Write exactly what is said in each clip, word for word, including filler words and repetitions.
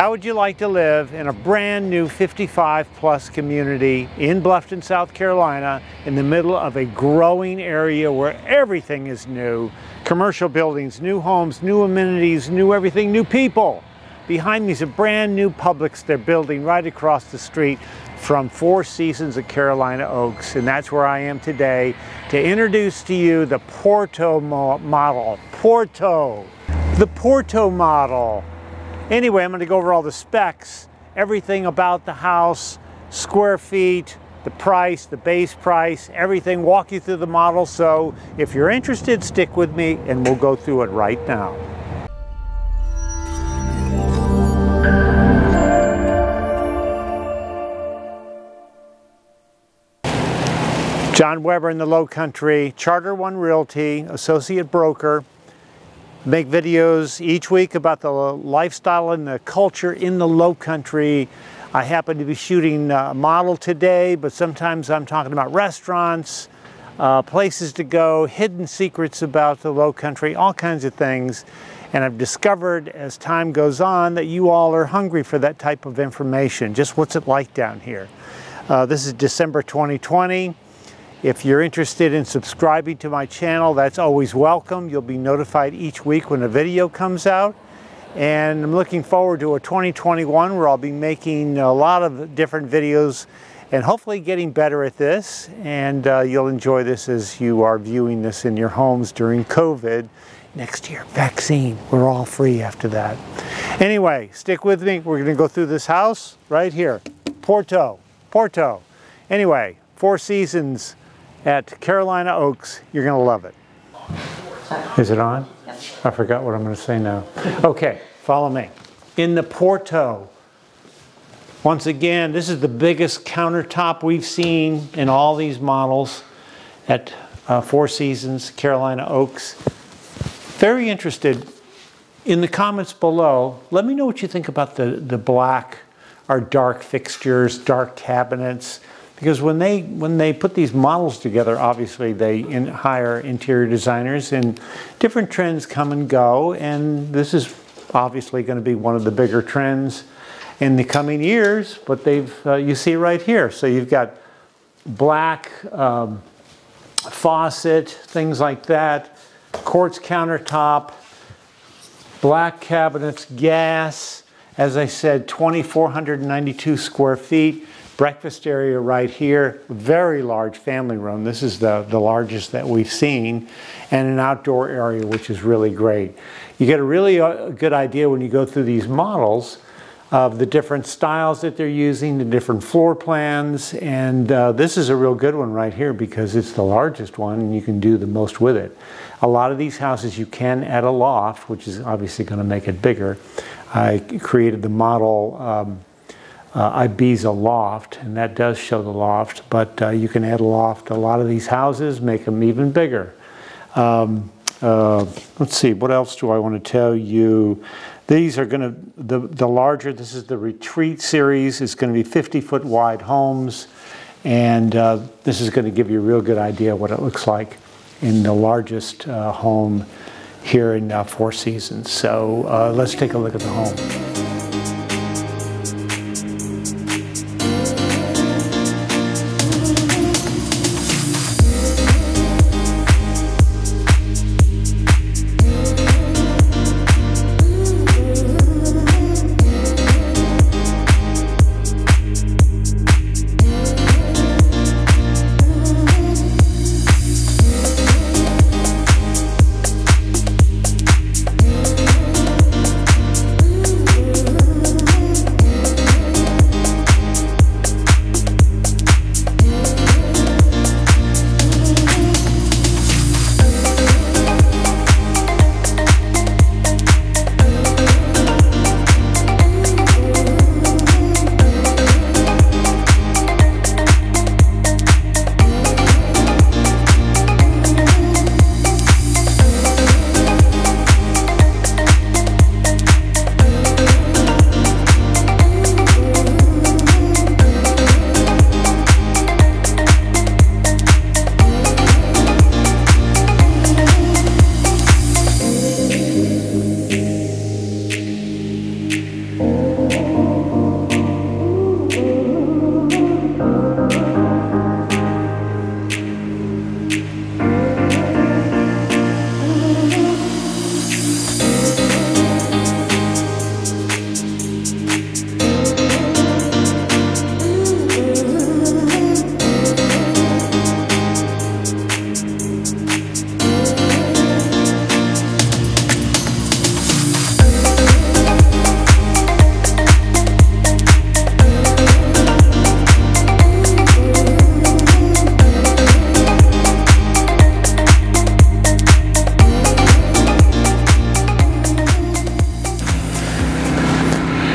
How would you like to live in a brand new fifty-five plus community in Bluffton, South Carolina, in the middle of a growing area where everything is new? Commercial buildings, new homes, new amenities, new everything, new people. Behind me is a brand new Publix they're building right across the street from Four Seasons of Carolina Oaks, and that's where I am today to introduce to you the Porto model. Porto. The Porto model. Anyway, I'm going to go over all the specs, everything about the house, square feet, the price, the base price, everything, walk you through the model. So if you're interested, stick with me and we'll go through it right now. John Weber in the Lowcountry, Charter One Realty, associate broker. Make videos each week about the lifestyle and the culture in the Lowcountry. I happen to be shooting a model today, but sometimes I'm talking about restaurants, uh, places to go, hidden secrets about the Lowcountry, all kinds of things. And I've discovered as time goes on that you all are hungry for that type of information, just what's it like down here. Uh, this is December twenty twenty. If you're interested in subscribing to my channel, that's always welcome. You'll be notified each week when a video comes out. And I'm looking forward to a twenty twenty-one where I'll be making a lot of different videos and hopefully getting better at this. And uh, you'll enjoy this as you are viewing this in your homes during COVID. Next year, vaccine. We're all free after that. Anyway, stick with me. We're gonna go through this house right here. Porto, Porto. Anyway, Four Seasons at Carolina Oaks. You're going to love it. Is it on? Yep. I forgot what I'm going to say now. Okay, follow me. In the Porto, once again, this is the biggest countertop we've seen in all these models at uh, Four Seasons, Carolina Oaks. Very interested in the comments below. Let me know what you think about the, the black, our dark fixtures, dark cabinets. Because when they when they put these models together, obviously they in, hire interior designers, and different trends come and go. And this is obviously going to be one of the bigger trends in the coming years. But they've uh, you see right here. So you've got black um, faucet, things like that, quartz countertop, black cabinets, gas. As I said, two thousand four hundred ninety-two square feet. Breakfast area right here, very large family room. This is the, the largest that we've seen, and an outdoor area, which is really great. You get a really a good idea when you go through these models of the different styles that they're using, the different floor plans, and uh, this is a real good one right here because it's the largest one and you can do the most with it. A lot of these houses you can add a loft, which is obviously going to make it bigger. I created the model um, Uh, Ibiza loft, and that does show the loft, but uh, you can add a loft to a lot of these houses, make them even bigger. Um, uh, let's see, what else do I want to tell you? These are going to, the, the larger, this is the Retreat series, it's going to be fifty foot wide homes, and uh, this is going to give you a real good idea what it looks like in the largest uh, home here in uh, Four Seasons. So uh, let's take a look at the home.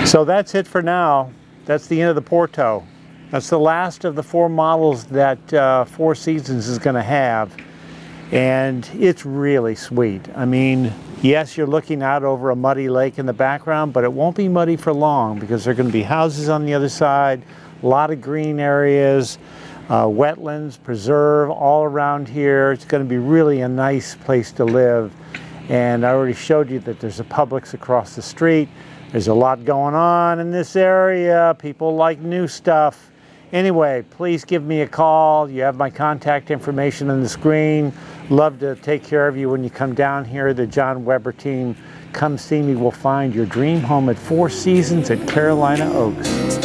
So that's it for now. That's the end of the Porto. That's the last of the four models that uh, Four Seasons is going to have. And it's really sweet. I mean, yes, you're looking out over a muddy lake in the background, but it won't be muddy for long because there are going to be houses on the other side, a lot of green areas, uh, wetlands, preserve all around here. It's going to be really a nice place to live. And I already showed you that there's a Publix across the street. There's a lot going on in this area. People like new stuff. Anyway, please give me a call. You have my contact information on the screen. Love to take care of you when you come down here. The John Weber team, come see me. We'll find your dream home at Four Seasons at Carolina Oaks.